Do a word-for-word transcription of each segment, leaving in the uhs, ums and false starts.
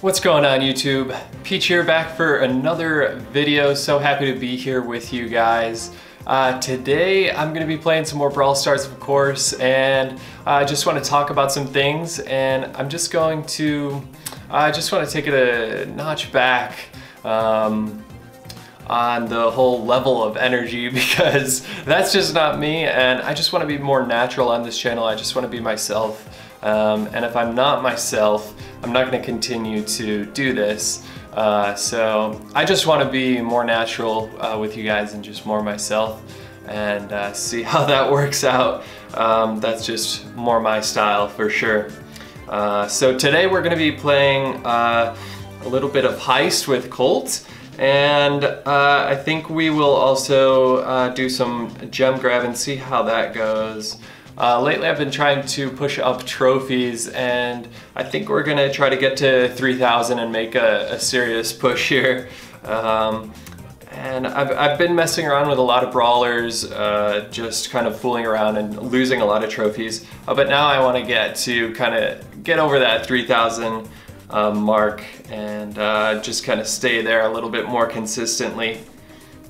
What's going on YouTube? Peach here, back for another video. So happy to be here with you guys. Uh, today I'm going to be playing some more Brawl Stars, of course, and I uh, just want to talk about some things, and I'm just going to, I uh, just want to take it a notch back um, on the whole level of energy, because that's just not me, and I just want to be more natural on this channel. I just want to be myself, um, and if I'm not myself, I'm not going to continue to do this. Uh, so I just want to be more natural uh, with you guys and just more myself, and uh, see how that works out. Um, that's just more my style for sure. Uh, so today we're going to be playing uh, a little bit of Heist with Colt, and uh, I think we will also uh, do some gem grab and see how that goes. Uh, lately I've been trying to push up trophies, and I think we're gonna try to get to three thousand and make a, a serious push here. Um, and I've, I've been messing around with a lot of brawlers, uh, just kind of fooling around and losing a lot of trophies. Uh, but now I wanna get to kind of get over that three thousand uh, mark, and uh, just kind of stay there a little bit more consistently.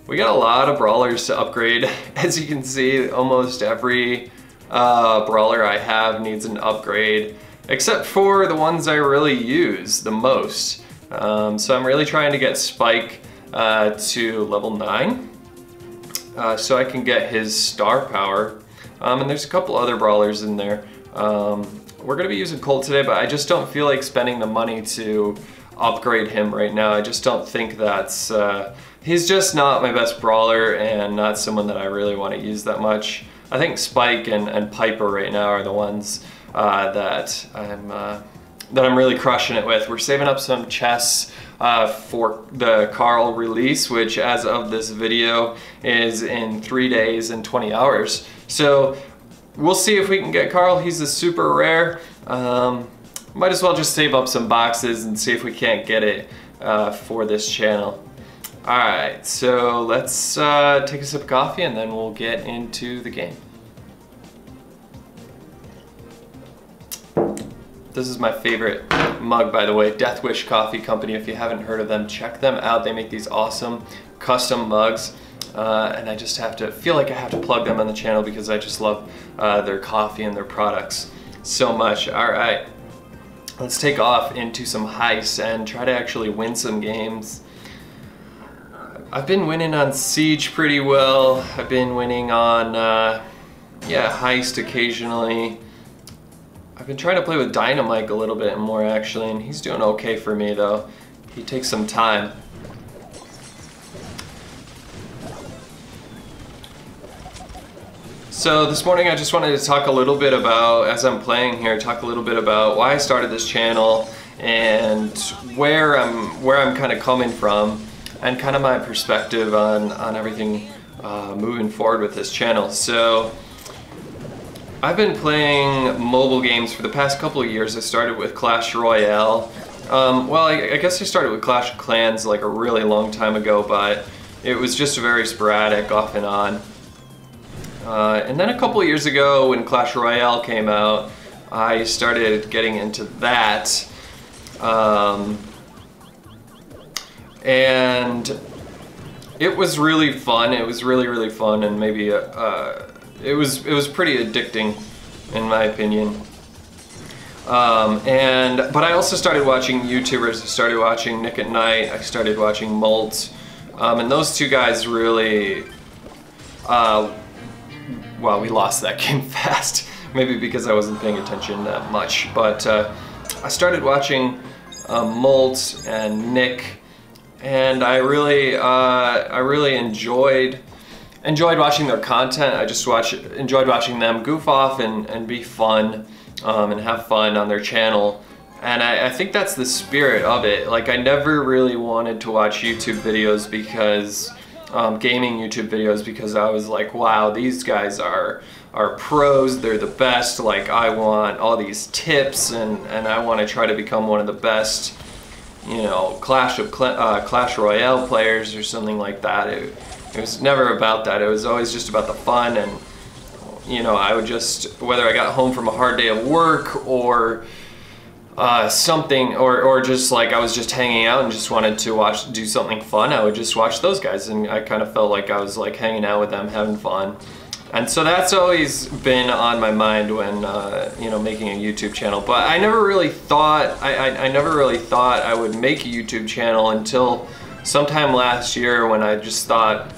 We got a lot of brawlers to upgrade. As you can see, almost every Uh, brawler I have needs an upgrade, except for the ones I really use the most. Um, so I'm really trying to get Spike uh, to level nine, uh, so I can get his star power. Um, and there's a couple other brawlers in there. Um, we're gonna be using Colt today, but I just don't feel like spending the money to upgrade him right now. I just don't think that's, uh, he's just not my best brawler and not someone that I really wanna use that much. I think Spike and, and Piper right now are the ones uh, that I'm uh, that I'm really crushing it with. We're saving up some chests uh, for the Carl release, which as of this video is in three days and twenty hours. So we'll see if we can get Carl. He's a super rare. Um, might as well just save up some boxes and see if we can't get it uh, for this channel. Alright, so let's uh, take a sip of coffee and then we'll get into the game. This is my favorite mug, by the way, Death Wish Coffee Company. If you haven't heard of them, check them out. They make these awesome custom mugs, uh, and I just have to feel like I have to plug them on the channel because I just love uh, their coffee and their products so much. Alright, let's take off into some heists and try to actually win some games. I've been winning on Siege pretty well. I've been winning on, uh, yeah, Heist occasionally. I've been trying to play with Dynamike a little bit more, actually, and he's doing okay for me, though. He takes some time. So this morning I just wanted to talk a little bit about, as I'm playing here, talk a little bit about why I started this channel and where I'm, where I'm kind of coming from, and kind of my perspective on, on everything uh, moving forward with this channel. So I've been playing mobile games for the past couple of years. I started with Clash Royale. Um, well, I, I guess I started with Clash of Clans like a really long time ago, but it was just very sporadic off and on. Uh, and then a couple of years ago when Clash Royale came out, I started getting into that. Um, And it was really fun. It was really, really fun, and maybe uh, it was it was pretty addicting, in my opinion. Um, and but I also started watching YouTubers. I started watching Nick at Night. I started watching Molt, um, and those two guys really. Uh, well, we lost that game fast. Maybe because I wasn't paying attention that much. But uh, I started watching uh, Molt and Nick. And I really, uh, I really enjoyed enjoyed watching their content. I just watch enjoyed watching them goof off and and be fun, um, and have fun on their channel. And I, I think that's the spirit of it. Like I never really wanted to watch YouTube videos because um, gaming YouTube videos because I was like, wow, these guys are are pros. They're the best. Like I want all these tips, and and I want to try to become one of the best, you know, Clash of Cl uh, Clash Royale players or something like that. It, it was never about that. It was always just about the fun, and you know, I would just, whether I got home from a hard day of work or uh, something, or, or just like I was just hanging out and just wanted to watch, do something fun, I would just watch those guys, and I kind of felt like I was like hanging out with them, having fun. And so that's always been on my mind when, uh, you know, making a YouTube channel. But I never really thought, I, I, I never really thought I would make a YouTube channel until sometime last year, when I just thought,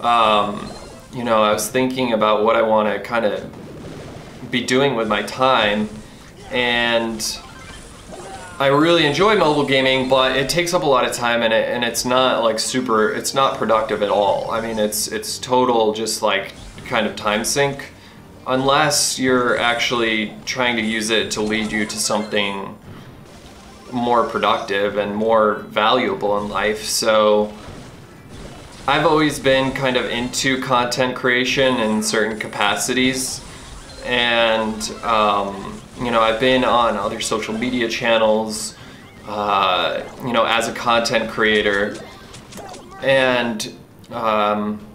um, you know, I was thinking about what I want to kind of be doing with my time. And I really enjoy mobile gaming, but it takes up a lot of time, and it, and it's not like super, it's not productive at all. I mean, it's it's total just like kind of time sink, unless you're actually trying to use it to lead you to something more productive and more valuable in life. So I've always been kind of into content creation in certain capacities, and um, you know, I've been on other social media channels, uh, you know, as a content creator, and um,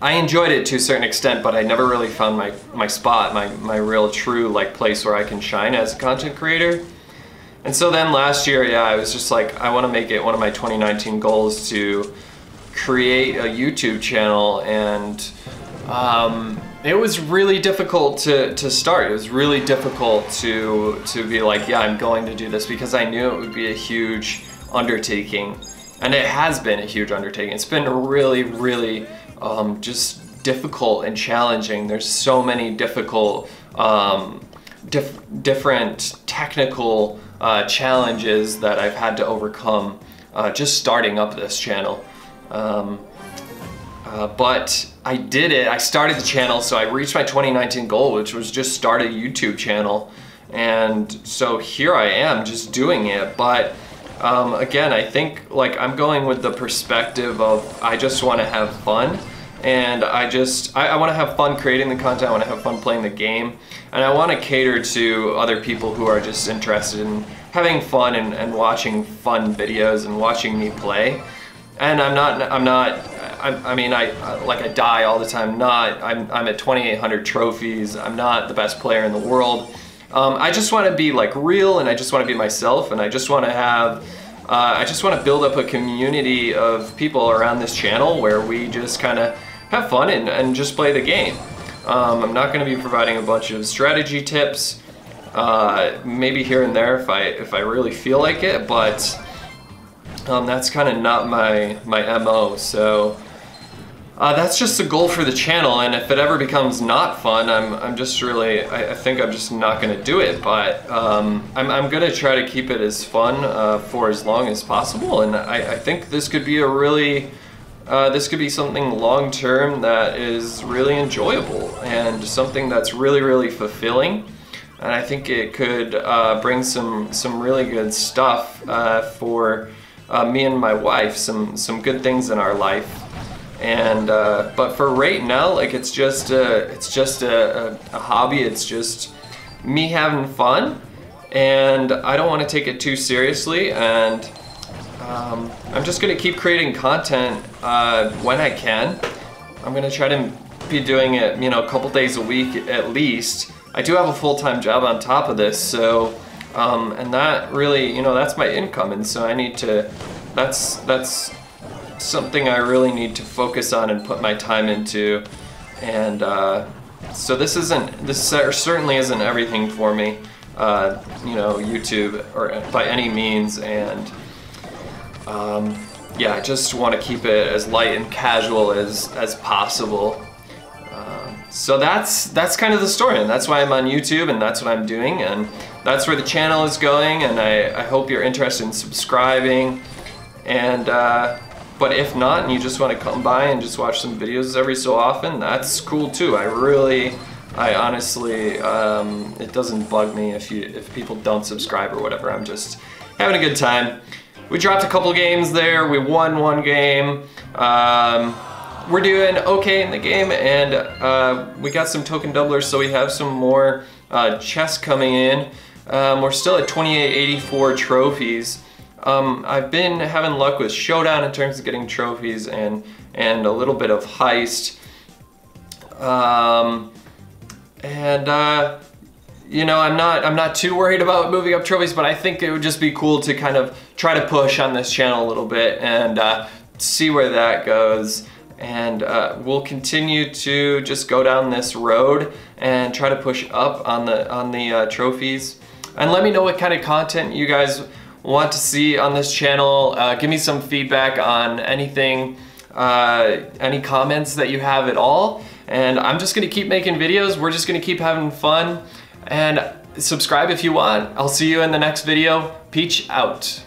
I enjoyed it to a certain extent, but I never really found my, my spot, my, my real true like place where I can shine as a content creator. And so then last year, yeah, I was just like, I want to make it one of my twenty nineteen goals to create a YouTube channel, and um, it was really difficult to, to start. It was really difficult to to be like, yeah, I'm going to do this, because I knew it would be a huge undertaking. And it has been a huge undertaking. It's been really, really um, just difficult and challenging. There's so many difficult, um, diff different technical uh, challenges that I've had to overcome uh, just starting up this channel. Um, uh, but I did it. I started the channel, so I reached my twenty nineteen goal, which was just start a YouTube channel. And so here I am just doing it. But um, again, I think like I'm going with the perspective of I just want to have fun. And I just, I, I want to have fun creating the content. I want to have fun playing the game. And I want to cater to other people who are just interested in having fun and, and watching fun videos and watching me play. And I'm not, I'm not, I, I mean, I, I like I die all the time. Not, I'm, I'm at twenty-eight hundred trophies. I'm not the best player in the world. Um, I just want to be like real, and I just want to be myself, and I just want to have, uh, I just want to build up a community of people around this channel where we just kind of have fun and, and just play the game. Um, I'm not going to be providing a bunch of strategy tips, uh, maybe here and there if I, if I really feel like it, but Um, that's kind of not my, my M O, so uh, that's just the goal for the channel, and if it ever becomes not fun, I'm, I'm just really, I, I think I'm just not going to do it, but um, I'm, I'm going to try to keep it as fun uh, for as long as possible, and I, I think this could be a really, uh, this could be something long-term that is really enjoyable, and something that's really, really fulfilling. And I think it could uh, bring some, some really good stuff uh, for Uh, me and my wife, some some good things in our life, and uh, but for right now, like it's just a, it's just a, a, a hobby. It's just me having fun, and I don't want to take it too seriously. And um, I'm just gonna keep creating content uh, when I can. I'm gonna try to be doing it, you know, a couple days a week at least. I do have a full-time job on top of this, so. Um, and that really, you know, that's my income, and so I need to, that's, that's something I really need to focus on and put my time into, and uh, so this isn't, this certainly isn't everything for me, uh, you know, YouTube, or by any means, and um, yeah, I just want to keep it as light and casual as, as possible. So that's that's kind of the story, and that's why I'm on YouTube, and that's what I'm doing, and that's where the channel is going, and I, I hope you're interested in subscribing, and uh, but if not, and you just want to come by and just watch some videos every so often, that's cool too. I really, I honestly, um, it doesn't bug me if, you, if people don't subscribe or whatever. I'm just having a good time. We dropped a couple games there, we won one game. Um, We're doing okay in the game, and uh, we got some token doublers, so we have some more uh, chests coming in. Um, we're still at twenty-eight eighty-four trophies. Um, I've been having luck with Showdown in terms of getting trophies and, and a little bit of heist. Um, and uh, you know, I'm not I'm not too worried about moving up trophies, but I think it would just be cool to kind of try to push on this channel a little bit and uh, see where that goes. And uh, we'll continue to just go down this road and try to push up on the on the uh, trophies. And let me know what kind of content you guys want to see on this channel. Uh, give me some feedback on anything, uh, any comments that you have at all. And I'm just gonna keep making videos. We're just gonna keep having fun. And subscribe if you want. I'll see you in the next video. Peach out.